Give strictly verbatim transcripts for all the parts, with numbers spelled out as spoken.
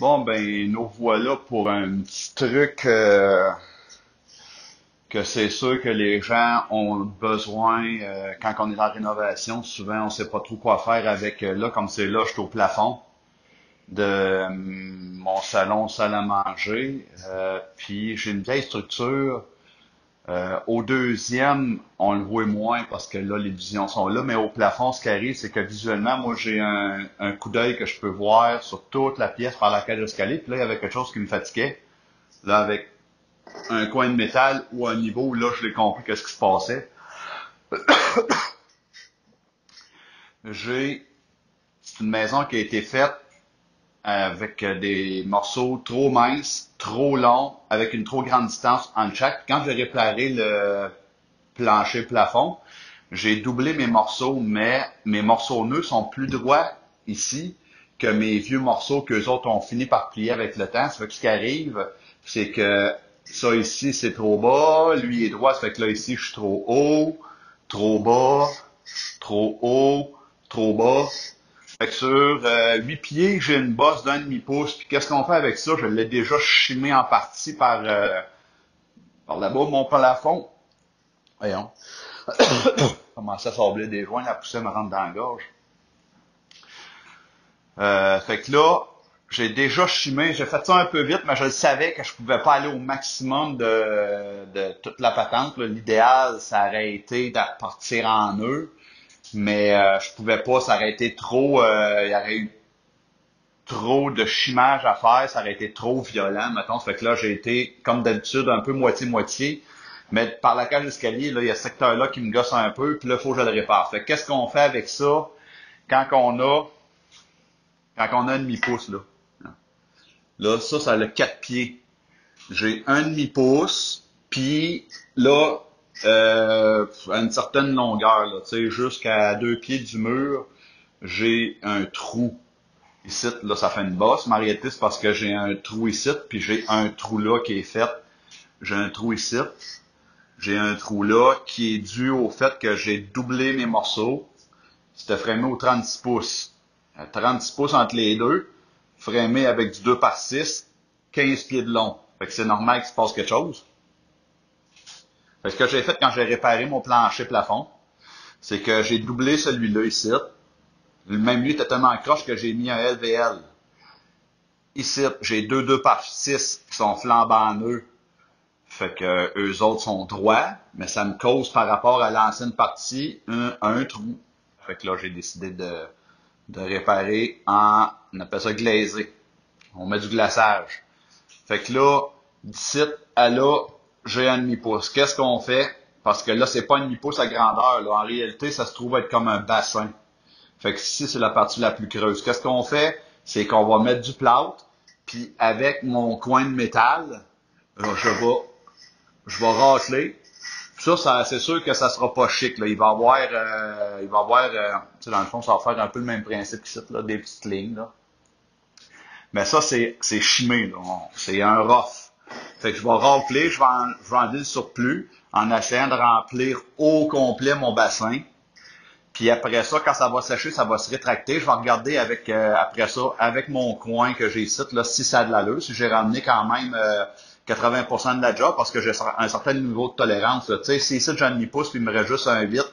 Bon, ben, nous voilà pour un petit truc euh, que c'est sûr que les gens ont besoin euh, quand on est en rénovation. Souvent, on ne sait pas trop quoi faire avec. Là, comme c'est là, je suis au plafond de euh, mon salon, salle à manger. Euh, puis, j'ai une vieille structure. Euh, au deuxième, on le voit moins parce que là, les visions sont là. Mais au plafond, ce qui arrive, c'est que visuellement, moi, j'ai un, un coup d'œil que je peux voir sur toute la pièce par laquelle j'escalais. Puis là, il y avait quelque chose qui me fatiguait. Là, avec un coin de métal ou un niveau, là, je l'ai compris qu'est-ce qui se passait. J'ai une maison qui a été faite avec des morceaux trop minces, trop longs, avec une trop grande distance entre chaque. Quand j'ai réparé le plancher plafond, j'ai doublé mes morceaux, mais mes morceaux nœuds sont plus droits ici que mes vieux morceaux qu'eux autres ont fini par plier avec le temps. Ça fait que ce qui arrive, c'est que ça ici, c'est trop bas, lui est droit, ça fait que là ici, je suis trop haut, trop bas, trop haut, trop bas. Fait que sur euh, huit pieds, j'ai une bosse d'un demi-pouce. Puis qu'est-ce qu'on fait avec ça? Je l'ai déjà chimé en partie par, euh, par là-bas, mon plafond. Voyons. Comment ça sablait des joints, la poussée me rentre dans la gorge. Euh, fait que là, j'ai déjà chimé. J'ai fait ça un peu vite, mais je le savais que je pouvais pas aller au maximum de, de toute la patente. L'idéal, ça aurait été de partir en eux. Mais euh, je pouvais pas, ça aurait été trop, euh, il y aurait eu trop de chimage à faire, ça aurait été trop violent, mettons. Ça fait que là, j'ai été, comme d'habitude, un peu moitié-moitié. Mais par la cage d'escalier, là, il y a ce secteur-là qui me gosse un peu, puis là, il faut que je le répare. Fait qu'est-ce qu'on fait avec ça quand on a, quand on a un demi-pouce, là? Là, ça, ça a quatre pieds. J'ai un demi-pouce, puis là, Euh, à une certaine longueur, tu sais, jusqu'à deux pieds du mur, j'ai un trou ici, là ça fait une bosse, mais en réalité c'est parce que j'ai un trou ici, puis j'ai un trou là qui est fait, j'ai un trou ici, j'ai un trou là qui est dû au fait que j'ai doublé mes morceaux, c'était frémé au trente-six pouces, à trente-six pouces entre les deux, frémé avec du deux par six, quinze pieds de long, fait que c'est normal qu'il se passe quelque chose. Ce que j'ai fait quand j'ai réparé mon plancher plafond, c'est que j'ai doublé celui-là ici. Le même lui était tellement croche que j'ai mis un L V L. Ici, j'ai deux deux par six qui sont flambant nœuds. Fait que eux autres sont droits, mais ça me cause par rapport à l'ancienne partie un, un trou. Fait que là, j'ai décidé de, de réparer en, on appelle ça glazé. On met du glaçage. Fait que là, d'ici à là, j'ai un demi-pouce. Qu'est-ce qu'on fait? Parce que là, c'est pas un demi-pouce à grandeur. Là. En réalité, ça se trouve être comme un bassin. Fait que ici, c'est la partie la plus creuse. Qu'est-ce qu'on fait? C'est qu'on va mettre du plâtre, puis avec mon coin de métal, je vais, je vais racler. Ça, ça c'est sûr que ça sera pas chic. Là. Il va avoir, euh, il va avoir, euh, tu sais, dans le fond, ça va faire un peu le même principe qu'ici, là, des petites lignes. Là. Mais ça, c'est chimé. C'est un rough. Fait que je vais remplir, je vais, en, je vais enlever le surplus en essayant de remplir au complet mon bassin. Puis après ça, quand ça va sécher, ça va se rétracter. Je vais regarder avec euh, après ça, avec mon coin que j'ai ici, là, si ça a de l'allure, si j'ai ramené quand même euh, quatre-vingts pour cent de la job parce que j'ai un certain niveau de tolérance. Tu sais, si ici j'ai un demi-pouce puis il me reste juste un huit,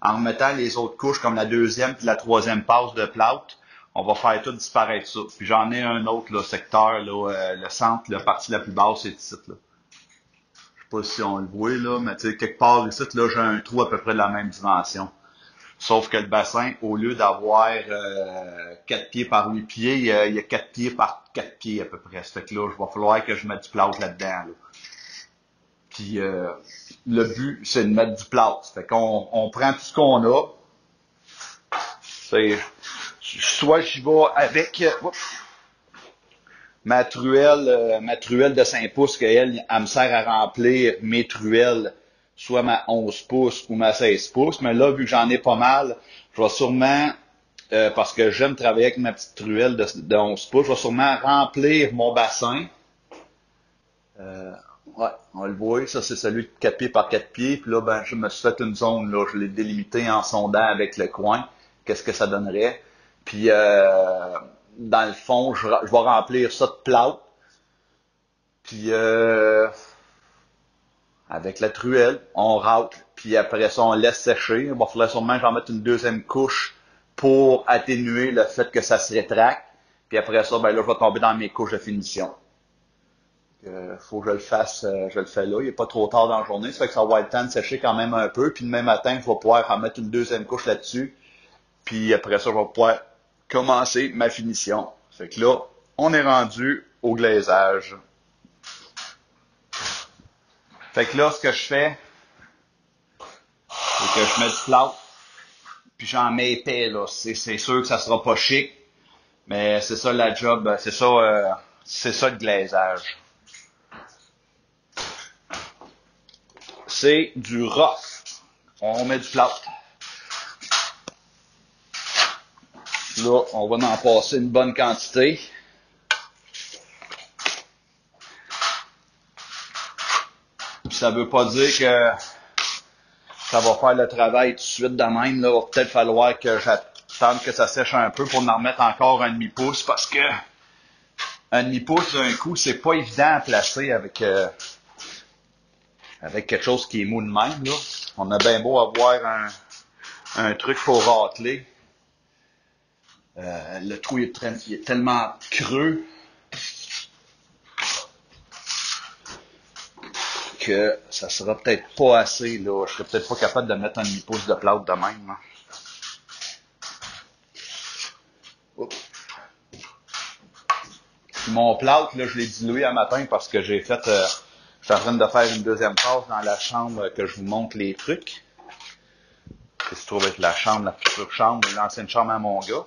en remettant les autres couches comme la deuxième puis la troisième passe de plâtre, on va faire tout disparaître ça. Puis j'en ai un autre là, secteur, là, euh, le centre, la partie la plus basse, c'est ici. Là. Je sais pas si on le voit, là, mais quelque part ici, là, j'ai un trou à peu près de la même dimension. Sauf que le bassin, au lieu d'avoir euh, quatre pieds par huit pieds, il y a quatre pieds par quatre pieds à peu près. Ça fait que là, il va falloir que je mette du plâtre là-dedans. Là. Puis euh, le but, c'est de mettre du plâtre. Ça fait qu'on on prend tout ce qu'on a. C'est... Soit j'y vais avec oups, ma truelle, euh, ma truelle de cinq pouces qu'elle, elle me sert à remplir mes truelles, soit ma onze pouces ou ma seize pouces. Mais là, vu que j'en ai pas mal, je vais sûrement, euh, parce que j'aime travailler avec ma petite truelle de, de onze pouces, je vais sûrement remplir mon bassin. Euh, ouais, on le voit, ça c'est celui de quatre pieds par quatre pieds. Puis là, ben, je me suis fait une zone, là, je l'ai délimitée en sondant avec le coin. Qu'est-ce que ça donnerait? Puis euh, dans le fond, je, je vais remplir ça de plâtre. Puis euh, avec la truelle, on racle. Puis après ça, on laisse sécher. Il va falloir sûrement que j'en mette une deuxième couche pour atténuer le fait que ça se rétracte. Puis après ça, ben là, je vais tomber dans mes couches de finition. Il euh, faut que je le fasse, euh, je le fais là. Il n'est pas trop tard dans la journée. Ça fait que ça va être le temps de sécher quand même un peu. Puis demain matin, je vais pouvoir en mettre une deuxième couche là-dessus. Puis après ça, je vais pouvoir commencer ma finition. Fait que là, on est rendu au glaçage. Fait que là, ce que je fais, c'est que je mets du plâtre, puis j'en mets épais, là. C'est sûr que ça sera pas chic, mais c'est ça la job, c'est ça, euh, c'est ça le glaçage. C'est du rough. On met du plâtre. Là, on va en passer une bonne quantité. Puis ça veut pas dire que ça va faire le travail tout de suite de même. Là, il va peut-être falloir que j'attende que ça sèche un peu pour en remettre encore un demi-pouce, parce que un demi-pouce d'un coup, c'est pas évident à placer avec, euh, avec quelque chose qui est mou de même. Là. On a bien beau avoir un, un truc pour racler. Euh, le trou il est, il est tellement creux que ça sera peut-être pas assez, là. Je serai peut-être pas capable de mettre un demi-pouce de plâtre de même. Hein. Mon plâtre, là, je l'ai dilué un matin parce que j'ai fait, euh, je suis en train de faire une deuxième passe dans la chambre que je vous montre les trucs. Qui se trouve être la chambre, la future chambre, l'ancienne chambre à mon gars.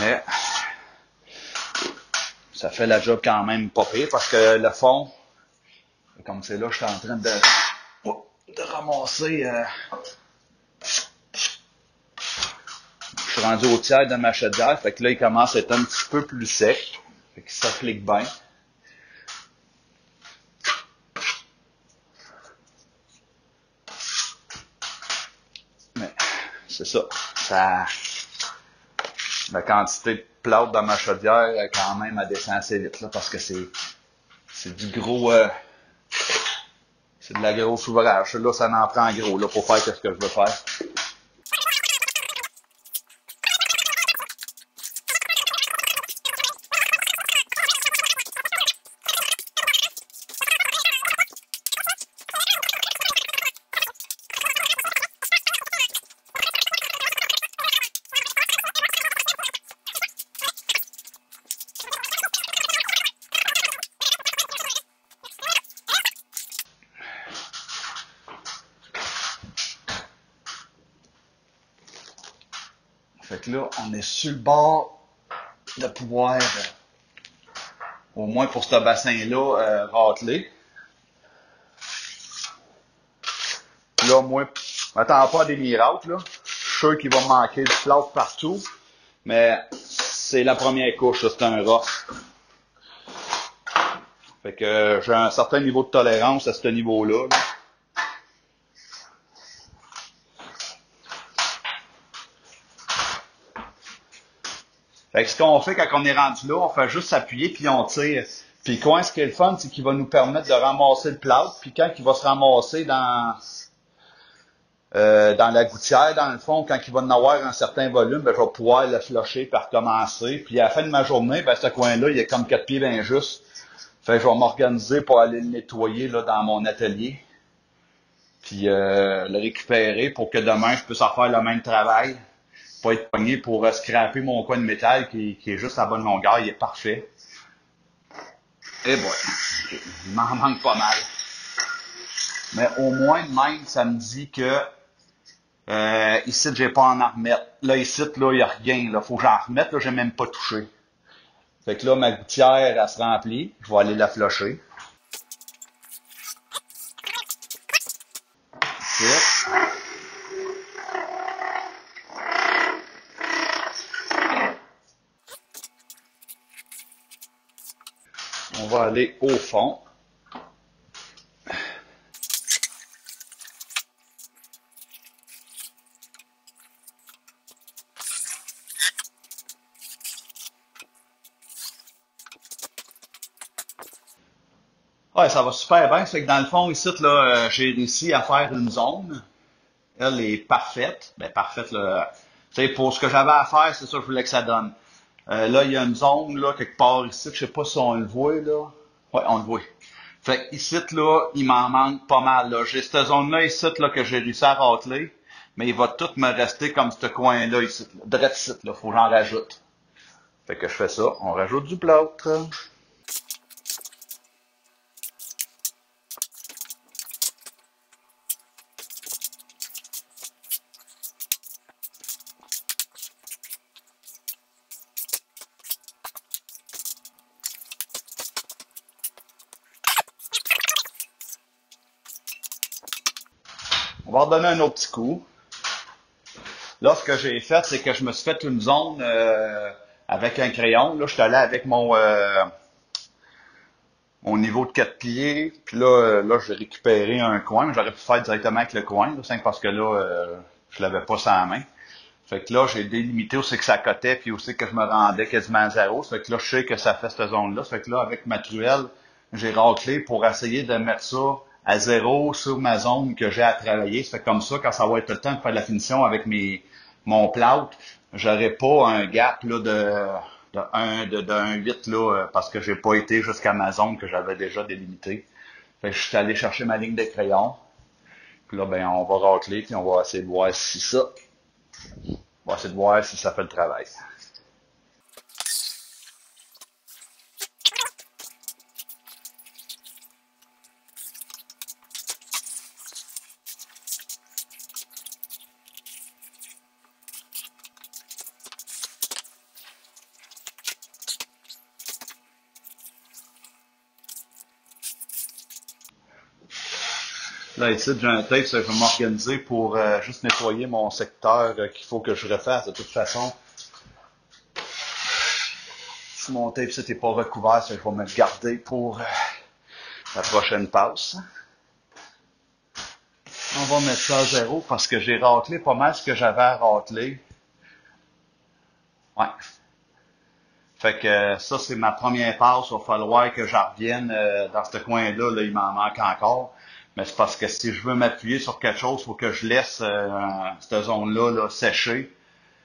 Mais ça fait la job quand même pas pire parce que le fond, comme c'est là, je suis en train de, de ramasser. Euh, je suis rendu au tiers de ma chaudière, fait que là, il commence à être un petit peu plus sec. Fait qu'il s'applique bien. Mais c'est ça. Ça. La quantité de plâtre dans ma chaudière, quand même, elle descend assez vite, là, parce que c'est, c'est du gros, euh, c'est de la grosse ouvrage. Là, ça en prend gros, là, pour faire ce que je veux faire. Fait que là, on est sur le bord de pouvoir, euh, au moins pour ce bassin-là, euh, racler. Là, moi, je m'attends pas à des miracles, là. Je suis sûr qu'il va manquer du plâtre partout, mais c'est la première couche, c'est un rough. Fait que euh, j'ai un certain niveau de tolérance à ce niveau-là, là. Fait que ce qu'on fait quand on est rendu là, on fait juste s'appuyer puis on tire. Puis quoi, ce qui est le fun, c'est qu'il va nous permettre de ramasser le plâtre. Puis quand il va se ramasser dans euh, dans la gouttière, dans le fond, quand il va en avoir un certain volume, ben je vais pouvoir le flusher par commencer. Puis à la fin de ma journée, ben ce coin-là, il est comme quatre pieds bien juste. Fait que je vais m'organiser pour aller le nettoyer là dans mon atelier. Puis euh, le récupérer pour que demain je puisse en faire le même travail. Pas être pogné pour euh, scraper mon coin de métal qui, qui est juste à bonne longueur, il est parfait. Et bon, il m'en manque pas mal. Mais au moins, même, ça me dit que euh, ici, j'ai pas à en remettre. Là, ici, là, il n'y a rien. Là, faut que j'en remette, là, j'ai même pas touché. Fait que là, ma gouttière, elle se remplit. Je vais aller la flusher. On va aller au fond. Ouais, ça va super bien. C'est que dans le fond, ici, là, euh, j'ai réussi à faire une zone. Elle est parfaite. Ben, parfaite, là. Tu sais, pour ce que j'avais à faire, c'est ça que je voulais que ça donne. Euh, là, il y a une zone, là, quelque part ici, que je sais pas si on le voit, là. Ouais, on le voit. Fait que ici, là, il m'en manque pas mal, là. J'ai cette zone-là, ici, là, que j'ai réussi à racler. Mais il va tout me rester comme ce coin-là, ici, là. Drette ici, là. Faut que j'en rajoute. Fait que je fais ça. On rajoute du plâtre. On va redonner un autre petit coup. Là, ce que j'ai fait, c'est que je me suis fait une zone euh, avec un crayon. Là, je suis allé avec mon, euh, mon niveau de quatre pieds. Puis là, là j'ai récupéré un coin. J'aurais pu faire directement avec le coin. Là, parce que là, euh, je l'avais pas sans main. Fait que là, j'ai délimité où c'est que ça cotait. Puis aussi que je me rendais quasiment à zéro. Fait que là, je sais que ça fait cette zone-là. Fait que là, avec ma truelle, j'ai raclé pour essayer de mettre ça à zéro sur ma zone que j'ai à travailler. Ça fait comme ça, quand ça va être le temps de faire de la finition avec mes mon plâtre, j'aurai pas un gap là, de d'un huit là, parce que j'ai pas été jusqu'à ma zone que j'avais déjà délimitée. Fait que je suis allé chercher ma ligne de crayon. Puis là, ben on va racler, puis on va essayer de voir si ça. On va essayer de voir si ça fait le travail. Là, ici, j'ai un tape, ça, je vais m'organiser pour euh, juste nettoyer mon secteur euh, qu'il faut que je refasse. De toute façon, si mon tape, c'était pas recouvert, ça, je vais me le garder pour euh, la prochaine passe. On va mettre ça à zéro parce que j'ai raclé pas mal ce que j'avais à racler. Ouais. Fait que euh, ça, c'est ma première passe. Il va falloir que j'en revienne euh, dans ce coin-là. Là, il m'en manque encore. Mais c'est parce que si je veux m'appuyer sur quelque chose, il faut que je laisse euh, cette zone-là là, sécher.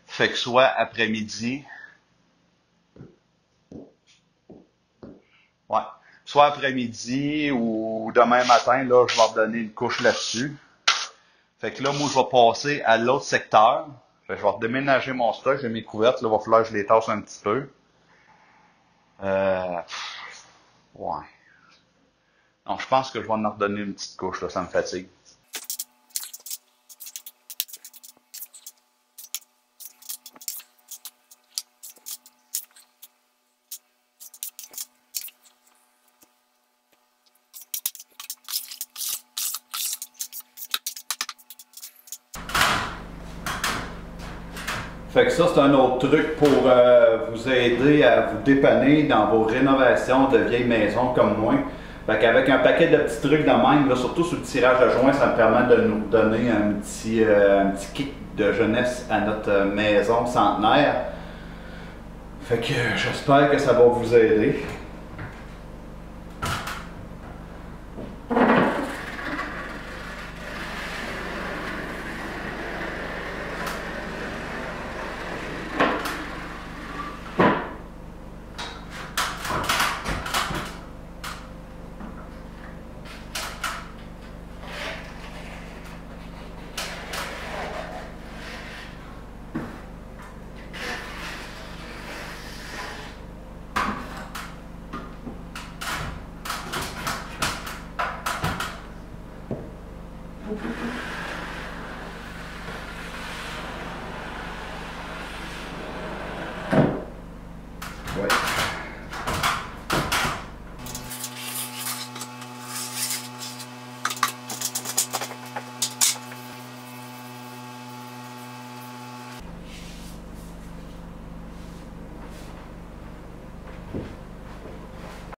Fait que soit après-midi. Ouais. Soit après-midi ou demain matin, là, je vais redonner une couche là-dessus. Fait que là, moi, je vais passer à l'autre secteur. Fait que je vais redéménager mon stock, j'ai mes couvertes, là, il va falloir que je les tasse un petit peu. Euh. Ouais. Donc, je pense que je vais en redonner une petite couche, là, ça me fatigue. Fait que ça, c'est un autre truc pour euh, vous aider à vous dépanner dans vos rénovations de vieilles maisons comme moi. Fait qu'avec un paquet de petits trucs de même, là, surtout sur le tirage de joint, ça me permet de nous donner un petit, euh, un petit kick de jeunesse à notre maison centenaire. Fait que j'espère que ça va vous aider.